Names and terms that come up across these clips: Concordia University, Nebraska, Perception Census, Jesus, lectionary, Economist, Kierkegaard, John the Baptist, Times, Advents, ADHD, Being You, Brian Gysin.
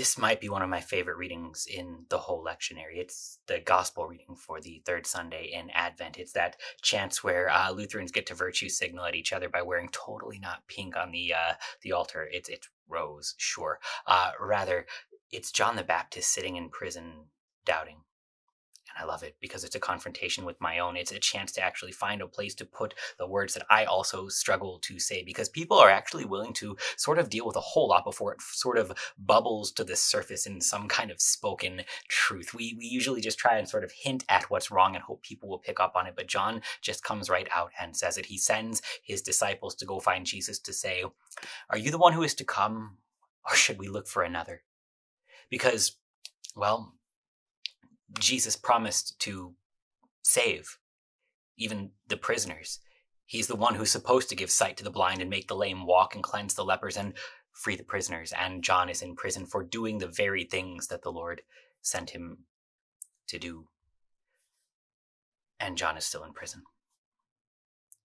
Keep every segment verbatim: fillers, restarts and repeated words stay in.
This might be one of my favorite readings in the whole lectionary. It's the gospel reading for the third Sunday in Advent. It's that chance where uh, Lutherans get to virtue signal at each other by wearing totally not pink on the uh, the altar. It's, it's rose, sure. Uh, rather, it's John the Baptist sitting in prison doubting. And I love it because it's a confrontation with my own. It's a chance to actually find a place to put the words that I also struggle to say, because people are actually willing to sort of deal with a whole lot before it sort of bubbles to the surface in some kind of spoken truth. We, we usually just try and sort of hint at what's wrong and hope people will pick up on it. But John just comes right out and says it. He sends his disciples to go find Jesus to say, "Are you the one who is to come, or should we look for another?" Because, well, Jesus promised to save even the prisoners. He's the one who's supposed to give sight to the blind and make the lame walk and cleanse the lepers and free the prisoners. And John is in prison for doing the very things that the Lord sent him to do. And John is still in prison.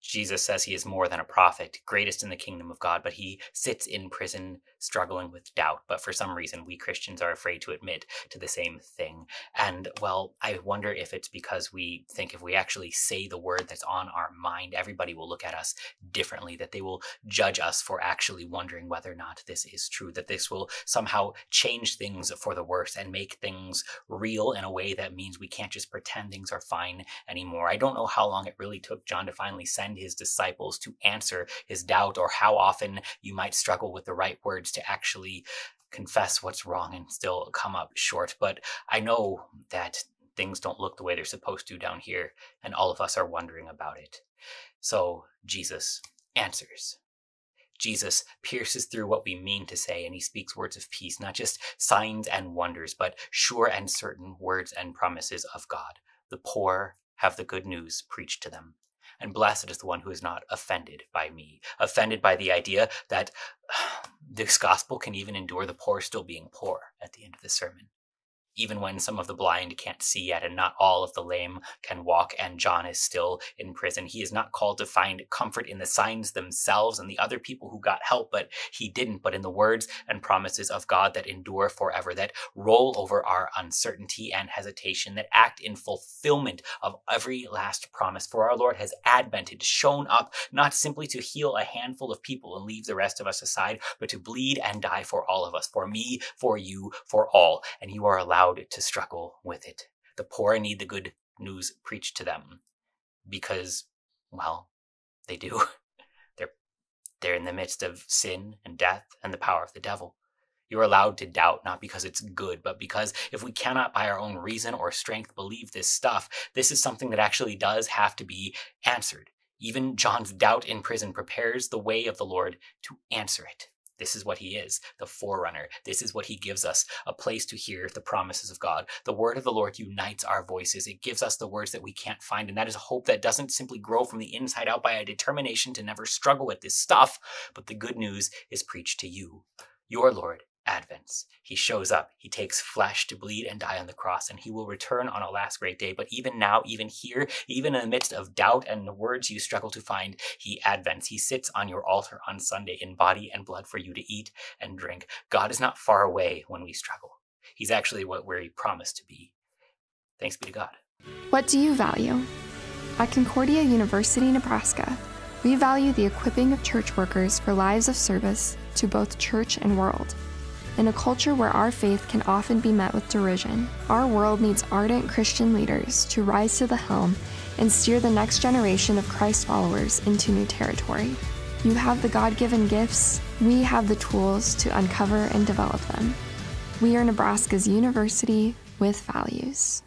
Jesus says he is more than a prophet, greatest in the kingdom of God, but he sits in prison struggling with doubt. But for some reason, we Christians are afraid to admit to the same thing. And, well, I wonder if it's because we think if we actually say the word that's on our mind, everybody will look at us differently, that they will judge us for actually wondering whether or not this is true, that this will somehow change things for the worse and make things real in a way that means we can't just pretend things are fine anymore. I don't know how long it really took John to finally send his disciples to answer his doubt, or how often you might struggle with the right words to actually confess what's wrong and still come up short. But I know that things don't look the way they're supposed to down here, and all of us are wondering about it. So Jesus answers. Jesus pierces through what we mean to say, and he speaks words of peace, not just signs and wonders, but sure and certain words and promises of God. The poor have the good news preached to them. And blessed is the one who is not offended by me, offended by the idea that uh, this gospel can even endure the poor still being poor at the end of the sermon, even when some of the blind can't see yet and not all of the lame can walk, and John is still in prison. He is not called to find comfort in the signs themselves and the other people who got help, but he didn't, but in the words and promises of God that endure forever, that roll over our uncertainty and hesitation, that act in fulfillment of every last promise. For our Lord has advented, shown up, not simply to heal a handful of people and leave the rest of us aside, but to bleed and die for all of us, for me, for you, for all. And you are allowed to struggle with it. The poor need the good news preached to them because, well, they do. They're, they're in the midst of sin and death and the power of the devil. You're allowed to doubt, not because it's good, but because if we cannot by our own reason or strength believe this stuff, this is something that actually does have to be answered. Even John's doubt in prison prepares the way of the Lord to answer it. This is what he is, the forerunner. This is what he gives us, a place to hear the promises of God. The word of the Lord unites our voices. It gives us the words that we can't find, and that is a hope that doesn't simply grow from the inside out by a determination to never struggle with this stuff, but the good news is preached to you. Your Lord advents. He shows up. He takes flesh to bleed and die on the cross, and he will return on a last great day. But even now, even here, even in the midst of doubt and the words you struggle to find, he advents. He sits on your altar on Sunday in body and blood for you to eat and drink. God is not far away when we struggle. He's actually what where he promised to be. Thanks be to God. What do you value? At Concordia University, Nebraska, we value the equipping of church workers for lives of service to both church and world. In a culture where our faith can often be met with derision, our world needs ardent Christian leaders to rise to the helm and steer the next generation of Christ followers into new territory. You have the God-given gifts. We have the tools to uncover and develop them. We are Nebraska's university with values.